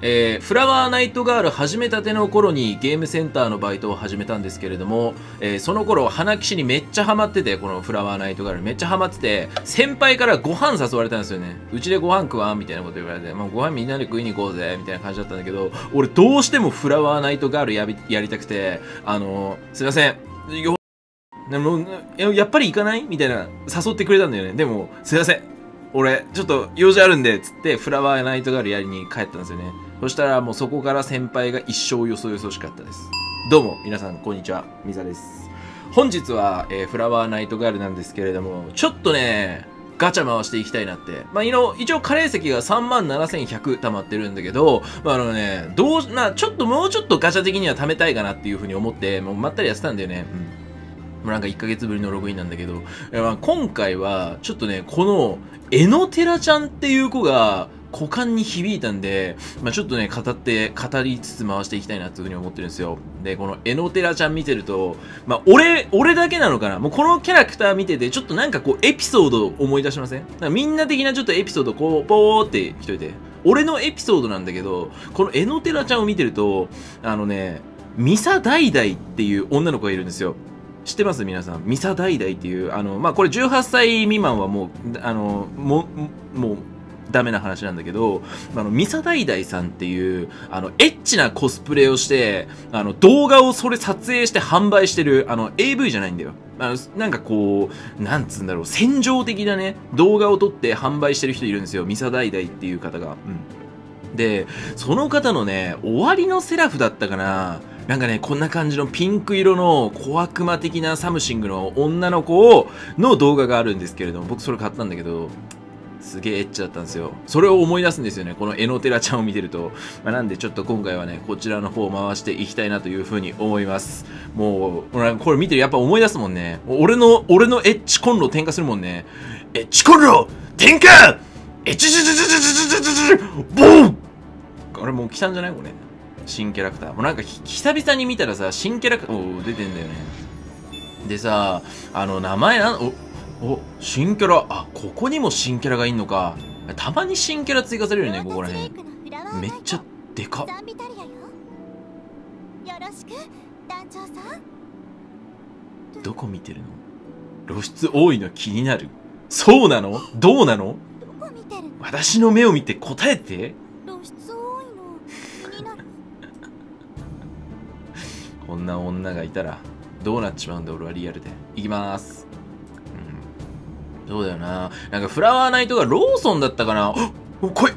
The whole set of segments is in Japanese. フラワーナイトガール始めたての頃にゲームセンターのバイトを始めたんですけれども、その頃花騎士にめっちゃハマってて、このフラワーナイトガールめっちゃハマってて、先輩からご飯誘われたんですよね。うちでご飯食わんみたいなこと言われて、まあ、ご飯みんなで食いに行こうぜみたいな感じだったんだけど、俺どうしてもフラワーナイトガールやりたくて、すいませんよ、でもやっぱり行かないみたいな誘ってくれたんだよね。でもすいません俺ちょっと用事あるんでつってフラワーナイトガールやりに帰ったんですよね。そしたらもうそこから先輩が一生よそよそしかったです。どうも皆さんこんにちは、みざです。本日は、フラワーナイトガールなんですけれども、ちょっとねガチャ回していきたいなって。まあ、一応、カレー石が 37,100 溜まってるんだけど、まあ、もうちょっとガチャ的には貯めたいかなっていうふうに思って、もうまったりやってたんだよね。もうなんか1ヶ月ぶりのログインなんだけど、まあ、今回は、ちょっとね、この、エノテラちゃんっていう子が、股間に響いたんで、まあ、ちょっとね、語りつつ回していきたいなっていうふうに思ってるんですよ。で、このエノテラちゃん見てると、まあ、俺だけなのかな。もうこのキャラクター見てて、ちょっとなんかこう、エピソードを思い出しません？なんかみんな的なちょっとエピソード、こう、ポーってしといて。俺のエピソードなんだけど、このエノテラちゃんを見てると、ミサダイダイっていう女の子がいるんですよ。知ってます皆さん。ミサダイダイっていう、まあ、これ18歳未満はもう、もう、ダメな話なんだけど、ミサダイダイさんっていう、エッチなコスプレをして、動画をそれ撮影して販売してる、AV じゃないんだよ。なんかこう、なんつうんだろう、戦場的なね、動画を撮って販売してる人いるんですよ。ミサダイダイっていう方が。うん。で、その方のね、終わりのセラフだったかな。なんかね、こんな感じのピンク色の小悪魔的なサムシングの女の子の動画があるんですけれども、僕それ買ったんだけど、すげえエッチだったんですよ。それを思い出すんですよね、このエノテラちゃんを見てると。まあ、なんでちょっと今回はね、こちらの方を回していきたいなというふうに思います。もう、これ見てるやっぱ思い出すもんね。俺のエッチコンロ点火するもんね。エッチコンロ点火！エッチチチチチチチチチボン！これもう来たんじゃないこれ。新キャラクター。もうなんか久々に見たらさ、新キャラクター、お出てんだよね。でさ、名前新キャラ、あ、ここにも新キャラがいんのか。たまに新キャラ追加されるよね、ここら辺。めっちゃでかっ。どこ見てるの？露出多いの気になる。そうなの？どうなの？私の目を見て答えて。こんな女がいたらどうなっちまうんだ俺はリアルで。いきまーす。そうだよな。なんかフラワーナイトがローソンだったかな。お、来い。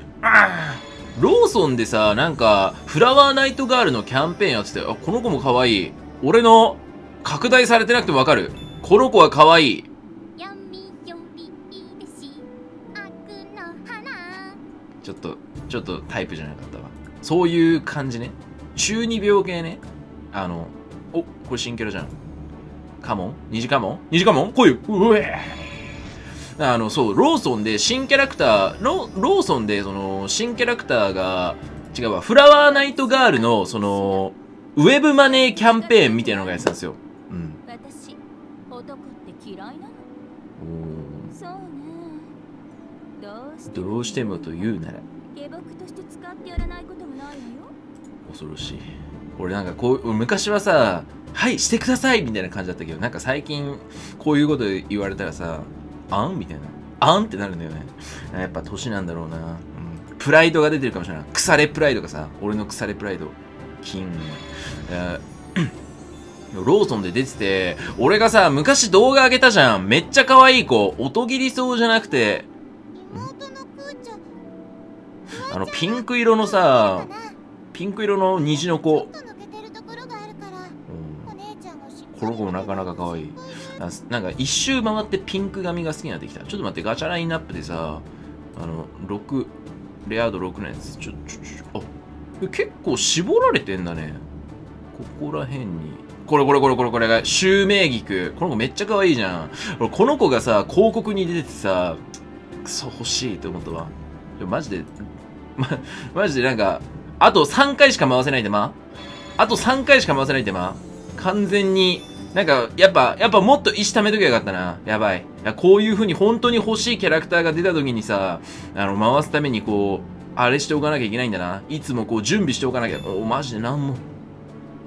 ローソンでさ、なんかフラワーナイトガールのキャンペーンやってて、あ、この子も可愛い。俺の拡大されてなくてもわかる。この子は可愛い。ちょっとタイプじゃなかったわ。そういう感じね。中二病系ね。お、これ新キャラじゃん。カモン？虹カモン？虹カモン？来いよ。うえ。そう、ローソンで新キャラクター、ローソンで、新キャラクターが、違うわ、フラワーナイトガールの、ウェブマネーキャンペーンみたいなのがやってたんですよ。うん。私、男って嫌いなの？おー。そうね。どうしてもと言うなら。下僕として使ってやらないこともないのよ。恐ろしい。俺なんかこう、昔はさ、はい、してくださいみたいな感じだったけど、なんか最近、こういうこと言われたらさ、あんみたいな。あんってなるんだよね。やっぱ年なんだろうな。うん。プライドが出てるかもしれない。腐れプライドがさ、俺の腐れプライド。ローソンで出てて、俺がさ、昔動画上げたじゃん。めっちゃ可愛い子。音切りそうじゃなくて。ピンク色のさ、ピンク色の虹の子。この子もなかなか可愛い。なんか一周回ってピンク髪が好きになってきた。ちょっと待って、ガチャラインナップでさ、6、レア度6のやつ。あ、結構絞られてんだね。ここら辺に。これが、襲名菊。この子めっちゃ可愛いじゃん。この子がさ、広告に出ててさ、クソ欲しいって思ったわ。マジでなんか、あと3回しか回せないでま。完全に、なんか、やっぱもっと石貯めときゃよかったな。やばい。こういう風に本当に欲しいキャラクターが出た時にさ、回すためにこう、あれしておかなきゃいけないんだな。いつもこう準備しておかなきゃ。お、マジでなんも。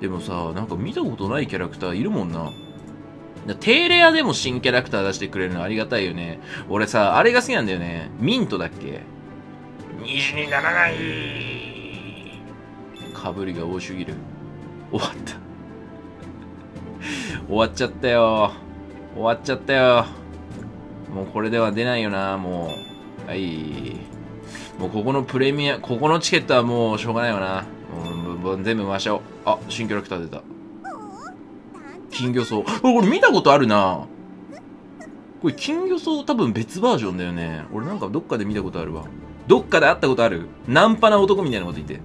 でもさ、なんか見たことないキャラクターいるもんな。低レアでも新キャラクター出してくれるのありがたいよね。俺さ、あれが好きなんだよね。ミントだっけ？虹にならない。かぶりが多すぎる。終わった。終わっちゃったよ。終わっちゃったよ。もうこれでは出ないよな、もう。はい。もうここのプレミア、ここのチケットはもうしょうがないよな。もう全部回しちゃおう。あ、新キャラクター出た。金魚草。俺見たことあるな。これ金魚草多分別バージョンだよね。俺なんかどっかで見たことあるわ。どっかで会ったことある。ナンパな男みたいなこと言って。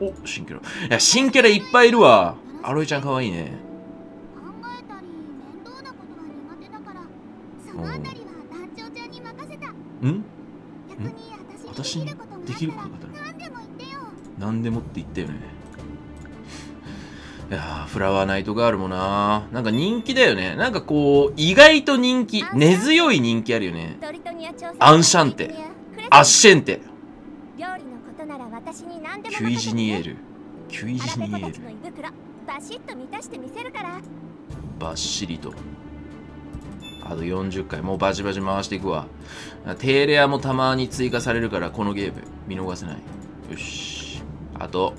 うん。お、新キャラ。いや、新キャラいっぱいいるわ。アロイちゃんかわいいね。ん？私にできることだったら何でもって言ったよね。いや、フラワーナイトガールもな、なんか人気だよね。なんかこう意外と人気、根強い人気あるよね。アンシャンテ、アッシェンテ、キュイジニエール、キュイジニエール、バッシリと。あと40回。もうバチバチ回していくわ。低レアもたまに追加されるから、このゲーム見逃せない。よし。あと。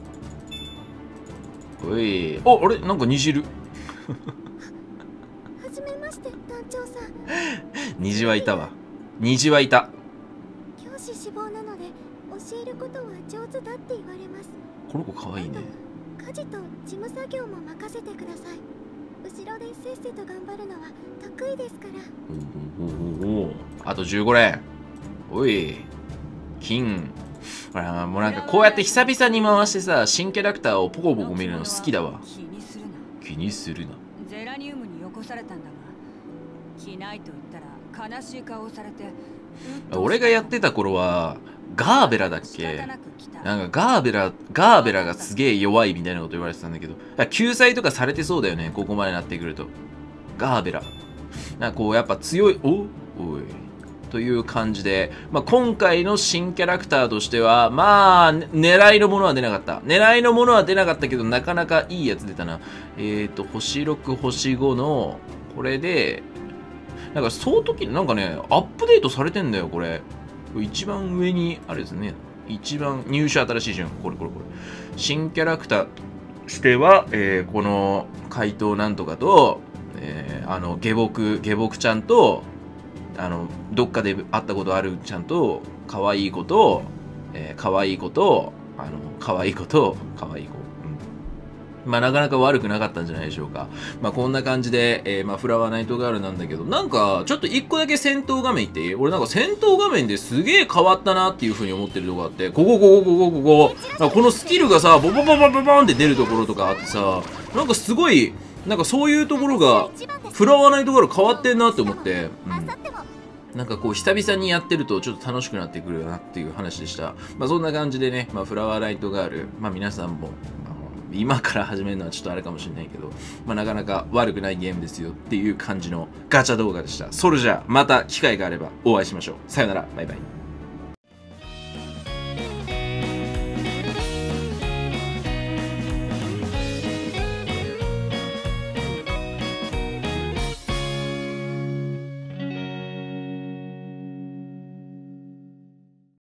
おい。あ、あれなんか虹いる。はじめまして、団長さん。虹はいたわ。虹はいた。教師志望なので、教えることは上手だって言われます。この子かわいいね。家事と事務作業も任せてください。後ろでせっせと頑張るのは得意ですから。おおおお、あと15連。おい金。ほらもうなんかこうやって久々に回してさ、新キャラクターをポコポコ見るの好きだわ。気にするな。ゼラニウムによこされたんだが、着ないと言ったら悲しい顔をされて。俺がやってた頃はガーベラだっけ？なんかガーベラがすげえ弱いみたいなこと言われてたんだけど、救済とかされてそうだよね、ここまでなってくると。ガーベラ。なんかこうやっぱ強い、おい。という感じで、まあ、今回の新キャラクターとしては、まあ、狙いのものは出なかった。狙いのものは出なかったけど、なかなかいいやつ出たな。星6、星5の、これで、なんかその時、なんかね、アップデートされてんだよ、これ。一番上に、あれですね。一番入手新しい順。これ。新キャラクターとしては、この怪盗なんとかと、下僕ちゃんと、どっかで会ったことあるちゃんと、可愛い子と、まあなかなか悪くなかったんじゃないでしょうか。まあこんな感じで、まあフラワーナイトガールなんだけど、なんかちょっと一個だけ戦闘画面いっていい？俺なんか戦闘画面ですげえ変わったなっていうふうに思ってるとこあって、ここ、このスキルがさ、ボンって出るところとかあってさ、なんかすごい、なんかそういうところが、フラワーナイトガール変わってんなって思って、なんかこう久々にやってるとちょっと楽しくなってくるなっていう話でした。まあそんな感じでね、まあフラワーナイトガール、まあ皆さんも、今から始めるのはちょっとあれかもしれないけど、まあ、なかなか悪くないゲームですよっていう感じのガチャ動画でした。それじゃあまた機会があればお会いしましょう。さよなら、バイバイ。